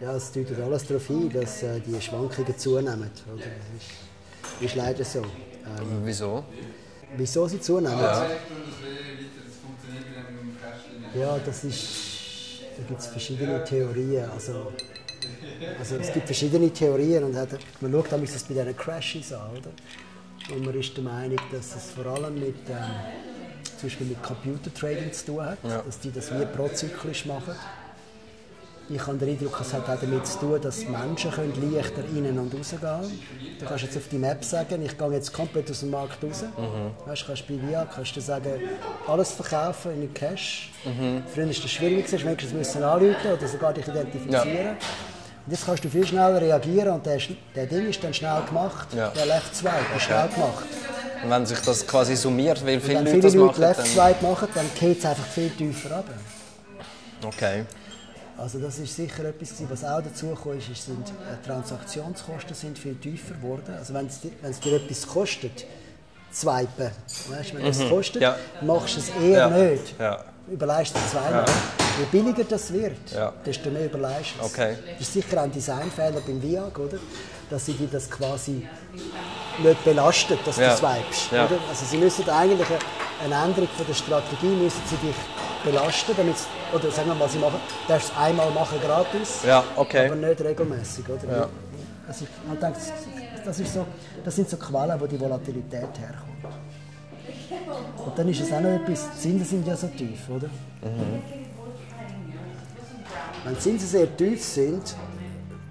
Ja, es deutet alles darauf hin, dass die Schwankungen zunehmen. Oder? Das ist leider so. Wieso? Wieso sie zunehmen? Ja. Ja, das ist, da gibt es verschiedene Theorien. Also es gibt verschiedene Theorien und man schaut damals das bei diesen Crashes an, oder? Und man ist der Meinung, dass es vor allem mit Computertrading zu tun hat, ja. Dass die das wie prozyklisch machen. Ich habe den Eindruck, es hat auch damit zu tun, dass Menschen leichter innen und rausgehen können. Du kannst jetzt auf die Map sagen, ich gehe jetzt komplett aus dem Markt raus. Mhm. Weißt, kannst bei Via kannst du sagen, alles verkaufen in Cash. Mhm. Früher war das schwierig, du musst anrufen oder sogar dich identifizieren. Ja. Und jetzt kannst du viel schneller reagieren und der Ding ist dann schnell gemacht. Ja. Der Left Swipe ist schnell gemacht. Und wenn sich das quasi summiert, weil viele Leute das machen, Left Swipe machen, dann geht es einfach viel tiefer runter. Okay. Also das ist sicher etwas, was auch dazu gekommen ist, sind Transaktionskosten sind viel tiefer geworden. Also wenn es dir etwas kostet, swipen, weißt, wenn es kostet, ja. Machst du es eher nicht. Ja. Überleist du zweimal. Ja. Je billiger das wird, desto mehr überleist du es. Okay. Das ist sicher ein Designfehler beim VIAG, oder? Dass sie dir das quasi nicht belastet, dass du swipest. Ja. Oder? Also sie müssen eigentlich eine Änderung von der Strategie müssen sie dich belasten, damit oder sagen wir mal, sie machen, darfst es einmal machen gratis, aber nicht regelmäßig, oder? Ja. Also ich denke, das sind so Quellen, wo die Volatilität herkommt. Und dann ist es auch noch etwas, die Zinsen sind ja so tief, oder? Mhm. Wenn die Zinsen sehr tief sind,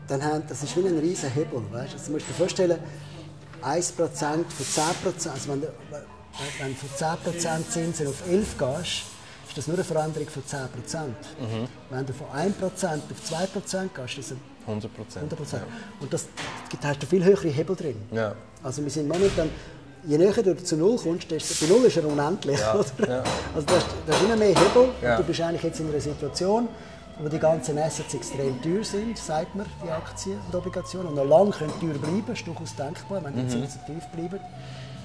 dann das ist wie ein riesen Hebel, weißt du? Also, du musst dir vorstellen, 1% von 10%, also wenn du von 10% Zinsen auf 11 gehst, ist das nur eine Veränderung von 10%. Mhm. Wenn du von 1% auf 2% gehst, ist das 100%. Ja. Und da hast du viel höhere Hebel drin. Ja. Also wir sind momentan, je näher du zu Null kommst, bei Null ist er unendlich. Ja. Oder? Ja. Also da ist immer mehr Hebel und du bist eigentlich jetzt in einer Situation, wo die ganzen Assets extrem teuer sind, sagt man, die Aktien und Obligationen. Und noch lange können teuer bleiben, ist durchaus denkbar, wenn die Zinsen tief bleiben.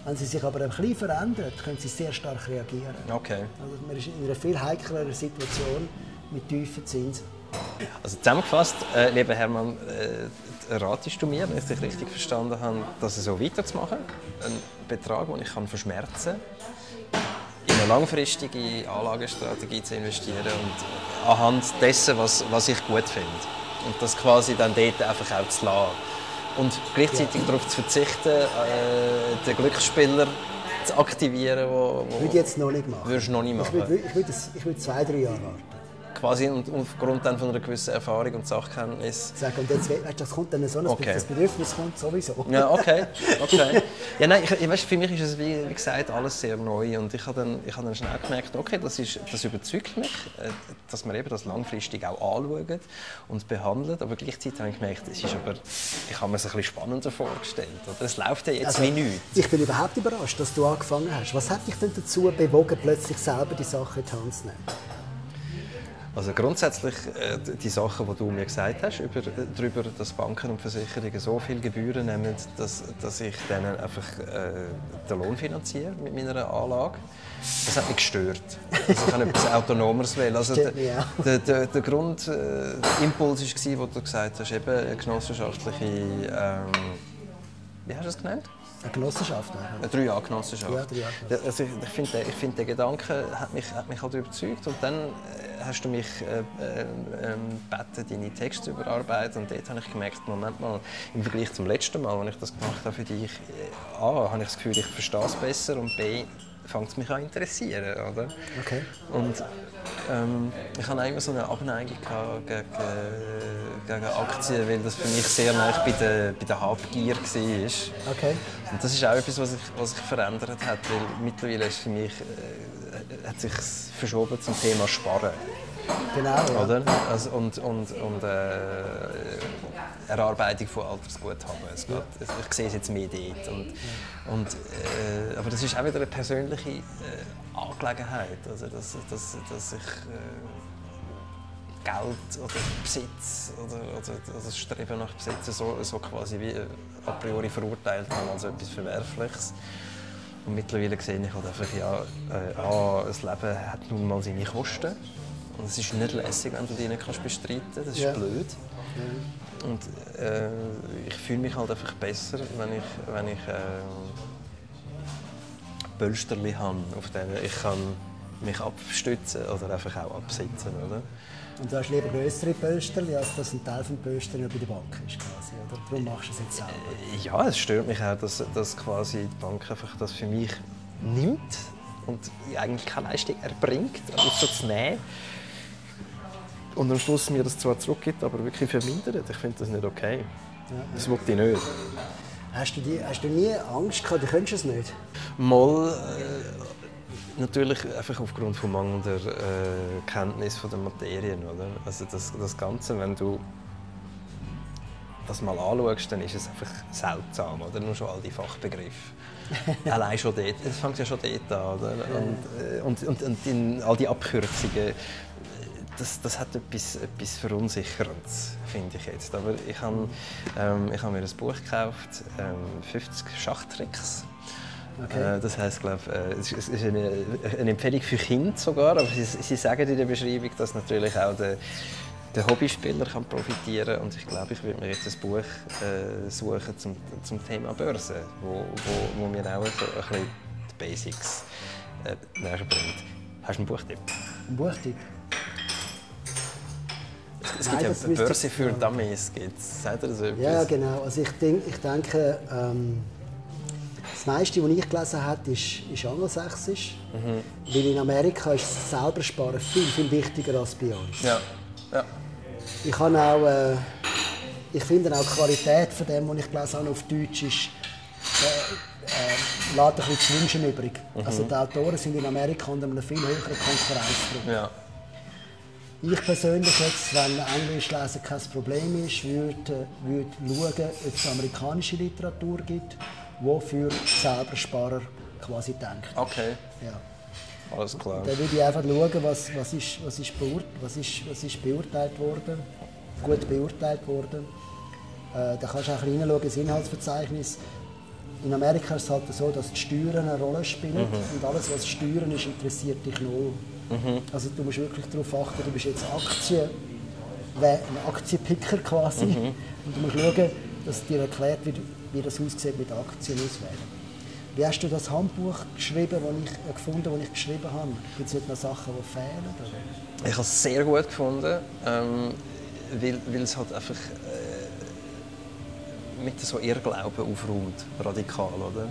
Wenn sie sich aber ein bisschen verändern, können sie sehr stark reagieren. Okay. Also man ist in einer viel heikleren Situation mit tiefen Zinsen. Also zusammengefasst, lieber Hermann, ratest du mir, wenn ich dich richtig verstanden habe, dass es so weiterzumachen? Einen Betrag, den ich verschmerzen kann, in eine langfristige Anlagestrategie zu investieren und anhand dessen, was ich gut finde. Und das quasi dann dort einfach auch zu lassen. Und gleichzeitig darauf zu verzichten, den Glücksspieler zu aktivieren, wo würde ich jetzt noch nicht machen. Würdest du noch nicht machen? Ich würde 2-3 Jahre warten. Quasi aufgrund dann von einer gewissen Erfahrung und Sachkenntnis. Und jetzt, weißt, das kommt dann so, das Bedürfnis kommt sowieso. Ja, okay. Ja, nein, weißt, für mich ist es, wie gesagt, alles sehr neu. Und ich habe dann schnell gemerkt, okay, das überzeugt mich, dass man eben das langfristig auch anschaut und behandelt. Aber gleichzeitig habe ich gemerkt, ich habe mir es ein bisschen spannender vorgestellt. Es läuft ja jetzt wie nichts. Ich bin überhaupt überrascht, dass du angefangen hast. Was hat dich denn dazu bewogen, plötzlich selber die Sache in die Hand zu nehmen? Also grundsätzlich die Sachen, die du mir gesagt hast, darüber, dass Banken und Versicherungen so viele Gebühren nehmen, dass ich denen einfach den Lohn finanziere mit meiner Anlage, das hat mich gestört. Also ich habe etwas Autonomeres wählen. Also der Grundimpuls war, wo du gesagt hast, eben eine genossenschaftliche, wie hast du es genannt? Eine Genossenschaft? Eine 3A-Genossenschaft. Ja, 3A-Genossenschaft. Also ich finde, der Gedanke hat mich halt überzeugt. Und dann hast du mich gebeten, deine Texte zu überarbeiten. Und dort habe ich gemerkt, Moment mal, im Vergleich zum letzten Mal, als ich das gemacht habe für dich, A, habe ich das Gefühl, ich verstehe es besser und B, fängt es mich an interessieren, oder? Okay. Und ich hatte immer so eine Abneigung gegen Aktien, weil das für mich sehr nahe bei der Habgier war. Okay. Und das ist auch etwas, was sich verändert hat, weil mittlerweile ist für mich, hat sich verschoben zum Thema Sparen. Genau, ja. Oder? Also, Erarbeitung von Altersguthaben. Ich sehe es jetzt mehr dort. Aber das ist auch wieder eine persönliche Angelegenheit, also dass ich Geld oder Besitz oder das Streben nach Besitz so quasi wie a priori verurteilt habe, also etwas Verwerfliches. Und mittlerweile sehe ich halt einfach, das Leben hat nun mal seine Kosten. Und es ist nicht lässig, wenn du die nicht bestreiten kannst. Das ist blöd. Und ich fühle mich halt einfach besser, wenn ich, Pölsterli habe, auf denen ich kann mich abstützen oder einfach auch absitzen, oder? Und du hast lieber größere Pölsterli, als dass ein Teil von Pölsterli bei der Bank ist, quasi, oder? Darum machst du es jetzt selber. Ja, es stört mich auch, dass quasi die Bank einfach das für mich nimmt und eigentlich keine Leistung erbringt, außer zu nehmen. Und am Schluss mir das zwar zurückgibt, aber wirklich vermindert. Ich finde das nicht okay. Das wollte ich nicht. Hast du nie Angst gehabt, du könntest es nicht? Mal, natürlich einfach aufgrund von mangelnder Kenntnis von den Materien, oder? Also das Ganze, wenn du das mal anschaust, dann ist es einfach seltsam, oder? Nur schon all die Fachbegriffe. Allein schon dort, es fängt ja schon dort an, oder? Und all die Abkürzungen. Das hat etwas Verunsicherndes, finde ich jetzt. Aber ich habe mir ein Buch gekauft, 50 Schachtricks. Okay. Das heisst, glaub, es ist eine Empfehlung für Kinder sogar, aber sie sagen in der Beschreibung, dass natürlich auch der Hobbyspieler kann profitieren kann. Und ich glaube, ich würde mir jetzt ein Buch suchen zum Thema Börse, wo mir auch so ein bisschen die Basics näher bringt. Hast du einen Buchtipp? Ein Buchtipp? Es gibt ja eine Börse für Dummies. Sagt ihr das etwas? Ja, genau. Also ich denke, das meiste, was ich gelesen habe, ist angelsächsisch. Mhm. Weil in Amerika ist das selber Sparen viel, viel wichtiger als bei uns. Ja. Ja. Ich habe auch, ich finde auch die Qualität von dem, was ich gelesen habe, auf Deutsch ist, lässt ein bisschen zu wünschen übrig. Mhm. Also die Autoren sind in Amerika unter einer viel höheren Konkurrenzdruck. Ja. Ich persönlich, jetzt, wenn Englisch lesen kein Problem ist, würde schauen, ob es amerikanische Literatur gibt, die für selber Sparer quasi denkt. Okay. Ja. Alles klar. Dann würde ich einfach schauen, was ist beurteilt worden, gut beurteilt worden. Da kannst du auch reinschauen ins Inhaltsverzeichnis. In Amerika ist es halt so, dass die Steuern eine Rolle spielen, und alles, was Steuern ist, interessiert dich null. Mhm. Also du musst wirklich darauf achten, du bist jetzt ein Aktienpicker quasi, und du musst schauen, dass dir erklärt wird, wie das aussieht mit Aktien auswählen. Wie hast du das Handbuch geschrieben, das ich geschrieben habe? Gibt es nicht noch Sachen, die fehlen? Oder? Ich habe es sehr gut gefunden, weil es halt einfach mit so Irrglauben aufräumt, radikal, oder?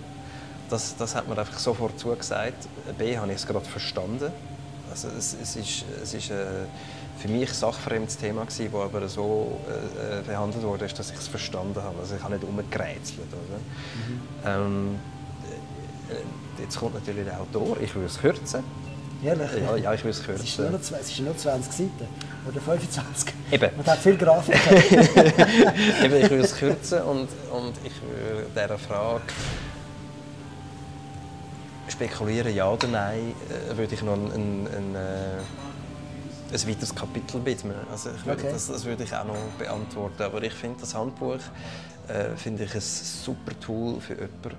Das hat mir einfach sofort zugesagt. B, habe ich es gerade verstanden. Also es ist für mich ein sachfremdes Thema gewesen, das aber so behandelt wurde, dass ich es verstanden habe. Also ich habe nicht herumgerätselt, oder? Mhm. Jetzt kommt natürlich der Autor, ich würde es kürzen. Ehrlich? Ja, ich würde es kürzen. Es ist nur 20 Seiten oder 25. Eben. Man hat viel Grafik. Eben, ich würde es kürzen und ich würde dieser Frage spekulieren, ja oder nein, würde ich noch ein weiteres Kapitel widmen. Also ich würde, das würde ich auch noch beantworten. Aber ich finde das Handbuch ein super Tool für jemanden,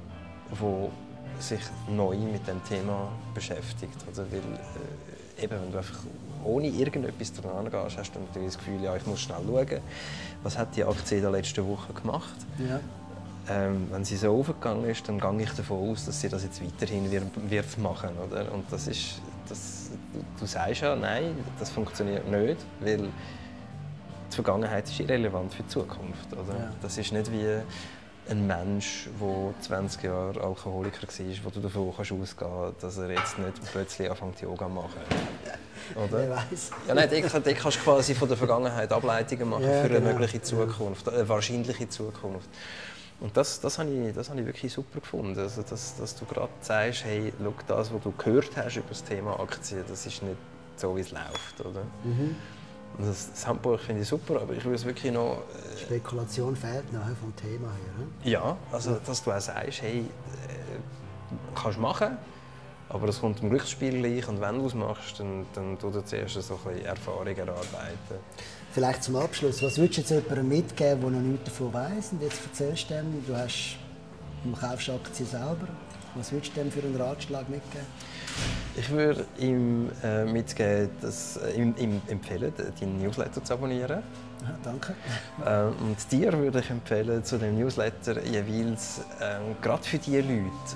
der sich neu mit dem Thema beschäftigt. Oder? Weil, eben, wenn du einfach ohne irgendetwas daran gehst, hast du natürlich das Gefühl, ja, ich muss schnell schauen, was hat die Aktie in der letzten Woche gemacht. Ja. Wenn sie so aufgegangen ist, dann gehe ich davon aus, dass sie das jetzt weiterhin wird machen, oder? Und das ist, du sagst ja, nein, das funktioniert nicht, weil die Vergangenheit ist irrelevant für die Zukunft, oder? Ja. Das ist nicht wie ein Mensch, der 20 Jahre Alkoholiker war, wo du davon ausgehen kannst, dass er jetzt nicht plötzlich anfängt, Yoga zu machen. Oder? Ich weiss. Ja, nein, dort kannst du quasi von der Vergangenheit Ableitungen machen, ja, für eine mögliche Zukunft, eine wahrscheinliche Zukunft. Und das habe ich wirklich super gefunden, also dass du gerade sagst, hey, schau, das, was du gehört hast über das Thema Aktien, das ist nicht so, wie es läuft, oder? Mhm. Und das Handbuch finde ich super, aber ich will es wirklich noch... Spekulation fehlt nachher vom Thema her, ne? Ja, also dass du auch sagst, hey, kannst du machen, aber das kommt im Glücksspiel gleich, und wenn du es machst, dann tust du zuerst so ein bisschen Erfahrung erarbeiten. Vielleicht zum Abschluss, was würdest du jetzt jemandem mitgeben, der noch nichts davon weiss? Und jetzt erzählst du ihm, du kaufst Aktien selber. Was würdest du dem für einen Ratschlag mitgeben? Ich würde ihm mitgeben, ihm empfehlen, deinen Newsletter zu abonnieren. Aha, danke. Und dir würde ich empfehlen, zu dem Newsletter jeweils, gerade für die Leute,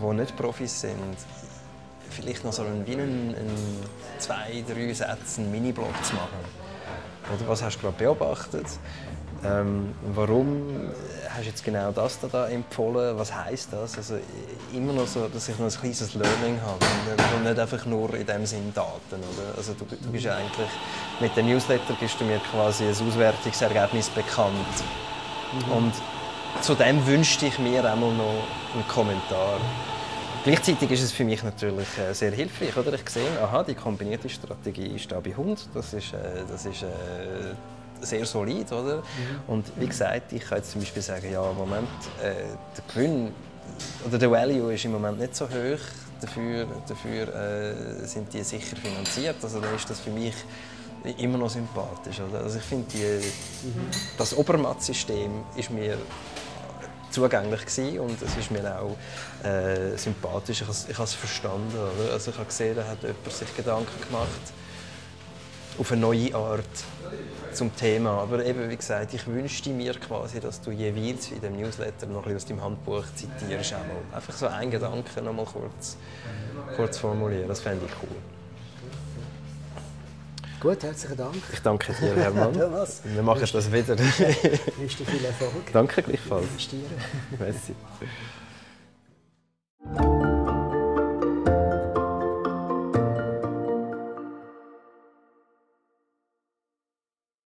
die nicht Profis sind, vielleicht noch so zwei, drei Sätze einen Mini-Blog zu machen. Oder was hast du gerade beobachtet? Warum hast du jetzt genau das da empfohlen? Was heisst das? Also immer noch so, dass ich noch ein kleines Learning habe und nicht einfach nur in dem Sinn Daten. Oder? Also du bist ja eigentlich, mit dem Newsletter bist du mir quasi ein Auswertungsergebnis bekannt. Mhm. Und zu dem wünschte ich mir einmal noch einen Kommentar. Gleichzeitig ist es für mich natürlich sehr hilfreich, oder? Ich sehe, aha, die kombinierte Strategie ist da bei 100, das ist sehr solid, oder? Mhm. Und wie gesagt, ich kann jetzt zum Beispiel sagen, ja, im Moment, der Gewinn oder der Value ist im Moment nicht so hoch, dafür sind die sicher finanziert, also dann ist das für mich immer noch sympathisch, oder? Also ich finde, das Obermatt-System ist mir zugänglich gewesen und es ist mir auch sympathisch. Ich habe es verstanden, oder? Also ich habe gesehen, da hat jemand sich Gedanken gemacht auf eine neue Art zum Thema. Aber eben, wie gesagt, ich wünschte mir quasi, dass du jeweils in dem Newsletter noch ein bisschen aus dem Handbuch zitierst. Einfach so einen Gedanken noch mal kurz formulieren. Das fände ich cool. Gut, herzlichen Dank. Ich danke dir, Hermann. Wir machen das wieder. Ich wünsche dir viel Erfolg. Danke gleichfalls. Merci.